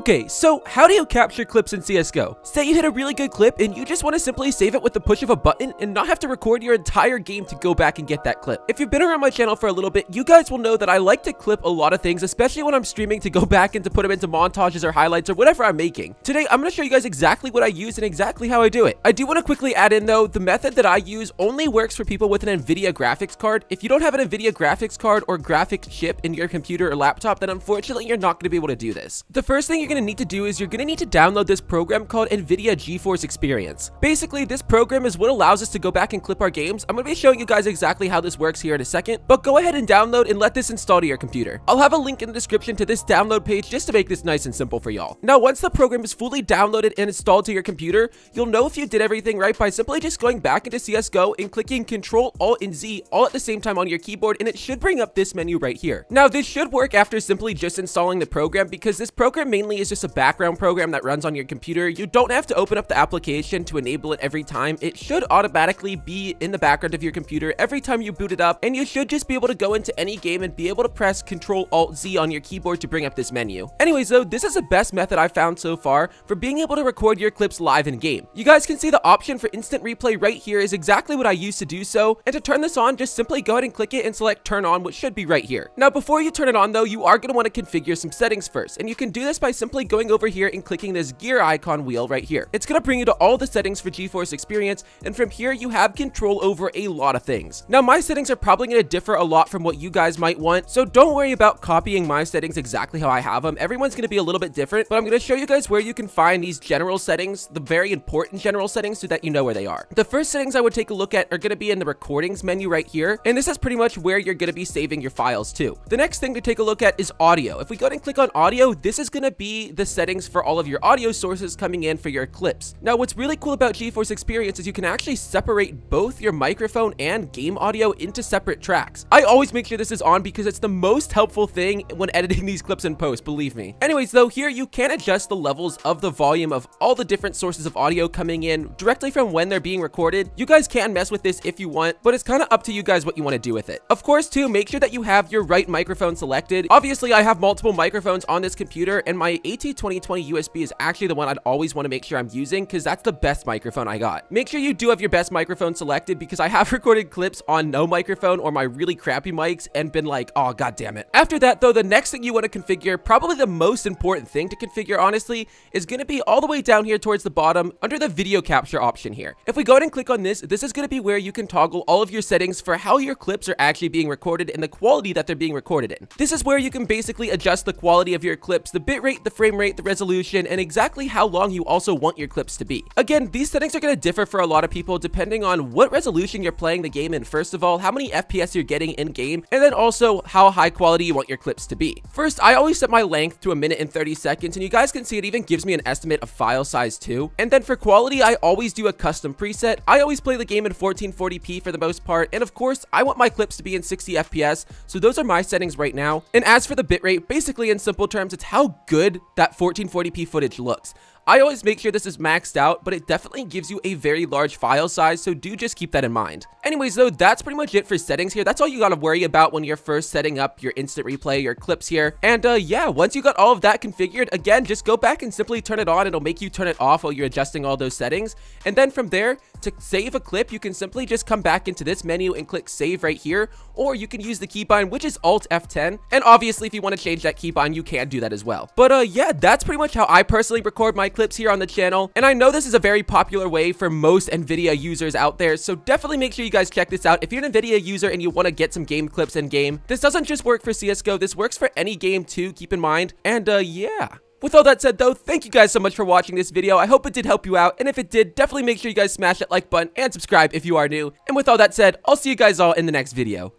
Okay, so how do you capture clips in CSGO? Say you hit a really good clip and you just want to simply save it with the push of a button and not have to record your entire game to go back and get that clip. If you've been around my channel for a little bit, you guys will know that I like to clip a lot of things, especially when I'm streaming, to go back and to put them into montages or highlights or whatever I'm making. Today, I'm going to show you guys exactly what I use and exactly how I do it. I do want to quickly add in though, the method that I use only works for people with an NVIDIA graphics card. If you don't have an NVIDIA graphics card or graphics chip in your computer or laptop, then unfortunately, you're not going to be able to do this. The first thing you're going to need to do is you're going to need to download this program called NVIDIA GeForce Experience. Basically, this program is what allows us to go back and clip our games. I'm going to be showing you guys exactly how this works here in a second, but go ahead and download and let this install to your computer. I'll have a link in the description to this download page just to make this nice and simple for y'all. Now, once the program is fully downloaded and installed to your computer, you'll know if you did everything right by simply just going back into CSGO and clicking Ctrl, Alt, and Z all at the same time on your keyboard, and it should bring up this menu right here. Now, this should work after simply just installing the program, because this program mainly is just a background program that runs on your computer. You don't have to open up the application to enable it every time. It should automatically be in the background of your computer every time you boot it up, and you should just be able to go into any game and be able to press Ctrl Alt Z on your keyboard to bring up this menu. Anyways though, this is the best method I've found so far for being able to record your clips live in game. You guys can see the option for instant replay right here is exactly what I used to do so, and to turn this on, just simply go ahead and click it and select turn on, which should be right here. Now before you turn it on though, you are going to want to configure some settings first, and you can do this by simply going over here and clicking this gear icon wheel right here. It's going to bring you to all the settings for GeForce Experience, and from here you have control over a lot of things. Now my settings are probably going to differ a lot from what you guys might want, so don't worry about copying my settings exactly how I have them. Everyone's going to be a little bit different, but I'm going to show you guys where you can find these general settings, the very important general settings, so that you know where they are. The first settings I would take a look at are going to be in the recordings menu right here, and this is pretty much where you're going to be saving your files to. The next thing to take a look at is audio. If we go ahead and click on audio, this is going to be the settings for all of your audio sources coming in for your clips. Now what's really cool about GeForce Experience is you can actually separate both your microphone and game audio into separate tracks. I always make sure this is on because it's the most helpful thing when editing these clips in post, believe me. Anyways though, here you can adjust the levels of the volume of all the different sources of audio coming in directly from when they're being recorded. You guys can mess with this if you want, but it's kind of up to you guys what you want to do with it. Of course too, make sure that you have your right microphone selected. Obviously I have multiple microphones on this computer, and my AT2020 USB is actually the one I'd always want to make sure I'm using because that's the best microphone I got. Make sure you do have your best microphone selected, because I have recorded clips on no microphone or my really crappy mics and been like, oh god damn it. After that though, the next thing you want to configure, probably the most important thing to configure honestly, is going to be all the way down here towards the bottom under the video capture option here. If we go ahead and click on this, this is going to be where you can toggle all of your settings for how your clips are actually being recorded and the quality that they're being recorded in. This is where you can basically adjust the quality of your clips, the bitrate, the frame rate, the resolution, and exactly how long you also want your clips to be. Again, these settings are going to differ for a lot of people depending on what resolution you're playing the game in, first of all, how many FPS you're getting in game, and then also how high quality you want your clips to be. First, I always set my length to 1 minute and 30 seconds, and you guys can see it even gives me an estimate of file size too. And then for quality, I always do a custom preset. I always play the game in 1440p for the most part, and of course, I want my clips to be in 60 FPS, so those are my settings right now. And as for the bitrate, basically in simple terms, it's how good that 1440p footage looks. I always make sure this is maxed out, but it definitely gives you a very large file size, so do just keep that in mind. Anyways though, that's pretty much it for settings here. That's all you gotta worry about when you're first setting up your instant replay, your clips here. And yeah, once you got all of that configured, again, just go back and simply turn it on. It'll make you turn it off while you're adjusting all those settings. And then from there, to save a clip, you can simply just come back into this menu and click save right here, or you can use the keybind, which is Alt F10. And obviously, if you wanna change that keybind, you can do that as well. But yeah, that's pretty much how I personally record my clips here on the channel, and I know this is a very popular way for most NVIDIA users out there, so definitely make sure you guys check this out if you're an NVIDIA user and you want to get some game clips in game. This doesn't just work for CSGO, this works for any game too, keep in mind. And yeah, with all that said though, thank you guys so much for watching this video. I hope it did help you out, and if it did, definitely make sure you guys smash that like button and subscribe if you are new. And with all that said, I'll see you guys all in the next video.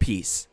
Peace.